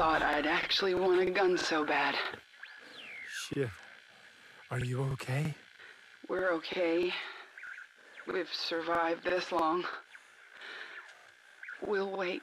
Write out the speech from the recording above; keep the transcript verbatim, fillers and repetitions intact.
thought I'd actually want a gun so bad. Shit. Are you okay? We're okay. We've survived this long. We'll wait.